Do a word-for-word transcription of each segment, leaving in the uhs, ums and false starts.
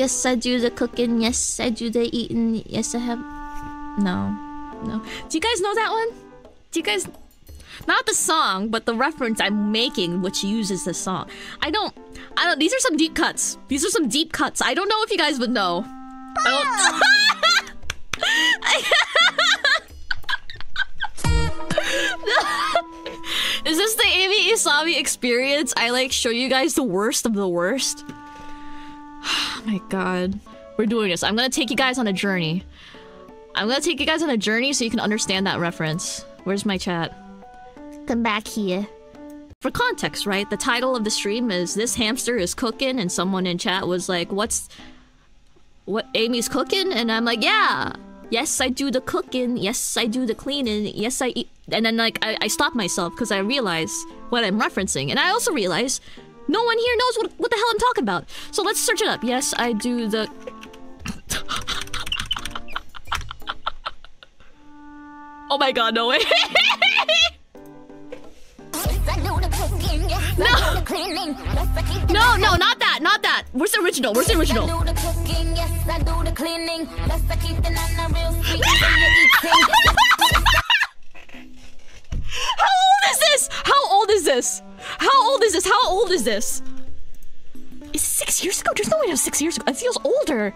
Yes, I do the cooking. Yes, I do the eating. Yes, I have... No. No. Do you guys know that one? Do you guys... Not the song, but the reference I'm making, which uses the song. I don't... I don't... These are some deep cuts. These are some deep cuts. I don't know if you guys would know. I don't... Is this the Eimi Isami experience? I, like, show you guys the worst of the worst? Oh my god. We're doing this. I'm gonna take you guys on a journey. I'm gonna take you guys on a journey so you can understand that reference. Where's my chat? Come back here. For context, right? The title of the stream is This Hamster is Cooking, and someone in chat was like, what's... What, Eimi's cooking? And I'm like, yeah! Yes, I do the cooking. Yes, I do the cleaning. Yes, I eat... And then, like, I, I stopped myself because I realize what I'm referencing. And I also realize no one here knows what, what the hell I'm talking about. So let's search it up. Yes, I do the... Oh my god, no way. No! No, no, not that, not that. Where's the original? Where's the original? How old is this? How old is this? How old is this? How old is this? Is it six years ago? There's no way it was six years ago. It feels older.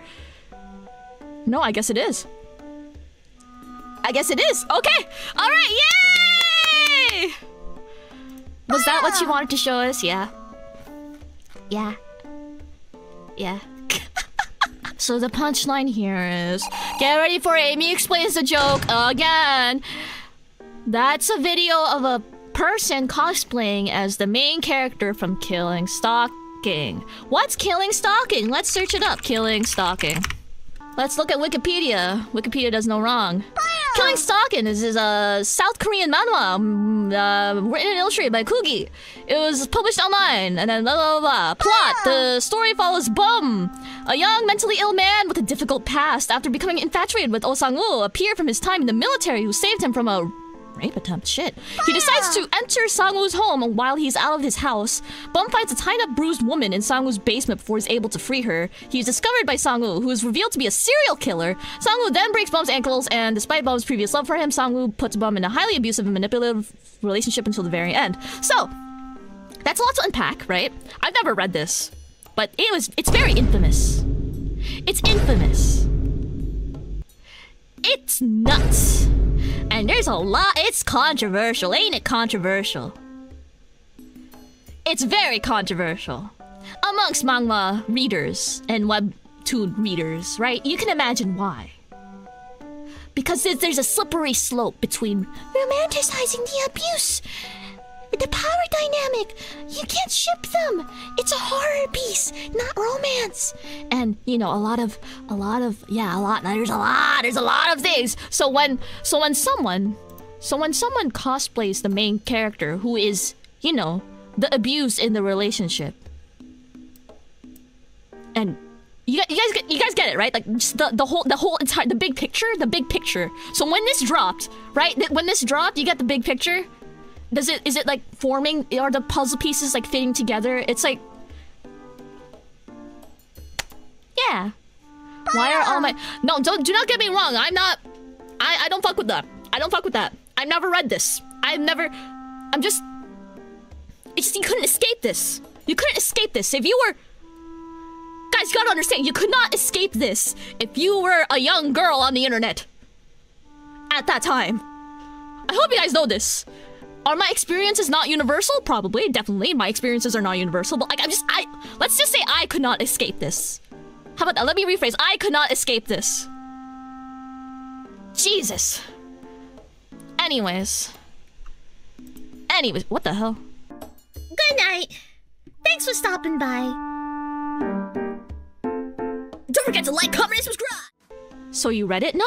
No, I guess it is. I guess it is. Okay. All right. Yay! Was ah. that what you wanted to show us? Yeah. Yeah. Yeah. So the punchline here is... Get ready for Eimi explains the joke again. That's a video of a person cosplaying as the main character from Killing Stalking. What's Killing Stalking? Let's search it up. Killing Stalking. Let's look at Wikipedia. Wikipedia does no wrong. Killing Stalking is, is a South Korean manhwa uh, written and illustrated by Kugi. It was published online, and then blah blah blah. Plot: the story follows Bum, a young mentally ill man with a difficult past, after becoming infatuated with Oh Sangwoo, a peer from his time in the military who saved him from a rape attempt. Shit. He decides to enter Sangwoo's home, and while he's out of his house, Bum finds a tied up bruised woman in Sangwoo's basement before he's able to free her. He's discovered by Sangwoo, who is revealed to be a serial killer. Sangwoo then breaks Bum's ankles, and despite Bum's previous love for him, Sangwoo puts Bum in a highly abusive and manipulative relationship until the very end. So, that's a lot to unpack, right? I've never read this, but it was it's very infamous. It's infamous. It's nuts. And there's a lot... It's controversial. Ain't it controversial? It's very controversial. Amongst manga readers and webtoon readers, right? You can imagine why. Because there's a slippery slope between romanticizing the abuse, the power dynamic. You can't ship them. It's a horror piece, not romance. And you know, a lot of, a lot of, yeah, a lot. There's a lot. There's a lot of things. So when, so when someone, so when someone cosplays the main character who is, you know, the abuse in the relationship, and you, you guys get, you guys get it, right? Like just the the whole, the whole entire, the big picture, the big picture. So when this dropped, right? When this dropped, you get the big picture. Does it- is it like forming- are the puzzle pieces like fitting together? It's like... Yeah. Why are all my- No, don't- do not get me wrong, I'm not- I- I don't fuck with that. I don't fuck with that. I've never read this. I've never- I'm just- It's just- you couldn't escape this. You couldn't escape this. If you were- Guys, you gotta understand, you could not escape this if you were a young girl on the internet. At that time. I hope you guys know this. Are my experiences not universal? Probably, definitely. My experiences are not universal, but like, I'm just, I... Let's just say I could not escape this. How about that? Let me rephrase. I could not escape this. Jesus. Anyways. Anyways, what the hell? Good night. Thanks for stopping by. Don't forget to like, comment, and subscribe! So you read it? No!